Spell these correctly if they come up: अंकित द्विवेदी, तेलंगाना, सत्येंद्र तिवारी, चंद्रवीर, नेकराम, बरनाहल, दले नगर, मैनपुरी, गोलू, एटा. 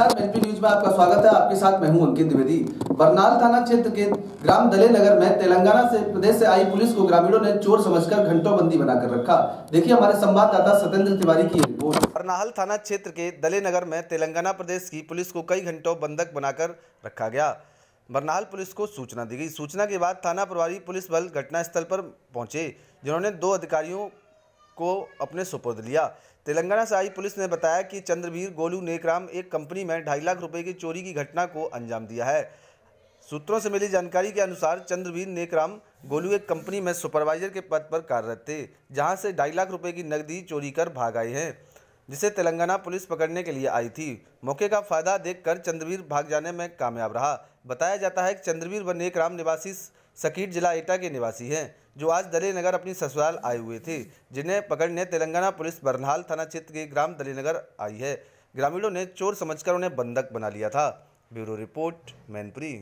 नमस्कार, मैनपुरी न्यूज में आपका स्वागत है। आपके साथ मैं हूं अंकित द्विवेदी। बरनाहल थाना क्षेत्र के ग्राम दले नगर में तेलंगाना से प्रदेश से आई पुलिस को ग्रामीणों ने चोर समझकर घंटों बंदी बनाकर रखा। देखिए हमारे संवाददाता सत्येंद्र तिवारी की रिपोर्ट। बरनाहल थाना क्षेत्र के दले नगर में तेलंगाना प्रदेश की पुलिस को कई घंटों बंधक बनाकर रखा गया। बरनाहल पुलिस को सूचना दी गई। सूचना के बाद थाना प्रभारी पुलिस बल घटनास्थल पर पहुंचे, जिन्होंने दो अधिकारियों को अपने सुपुर्द लिया। तेलंगाना से आई पुलिस ने बताया कि चंद्रवीर, गोलू, नेकराम एक कंपनी में 2.5 लाख रुपए की चोरी की घटना को अंजाम दिया है। सूत्रों से मिली जानकारी के अनुसार चंद्रवीर, नेकराम, गोलू एक कंपनी में सुपरवाइजर के पद पर कार्यरत थे, जहां से 2.5 लाख रुपए की नकदी चोरी कर भाग आए हैं, जिसे तेलंगाना पुलिस पकड़ने के लिए आई थी। मौके का फायदा देखकर चंद्रवीर भाग जाने में कामयाब रहा। बताया जाता है कि चंद्रवीर व नेकराम निवासी सकीट जिला एटा के निवासी हैं, जो आज दले नगर अपनी ससुराल आए हुए थे, जिन्हें पकड़ने तेलंगाना पुलिस बरनाहल थाना क्षेत्र के ग्राम दले नगर आई है। ग्रामीणों ने चोर समझकर उन्हें बंधक बना लिया था। Bureau report, मैनपुरी।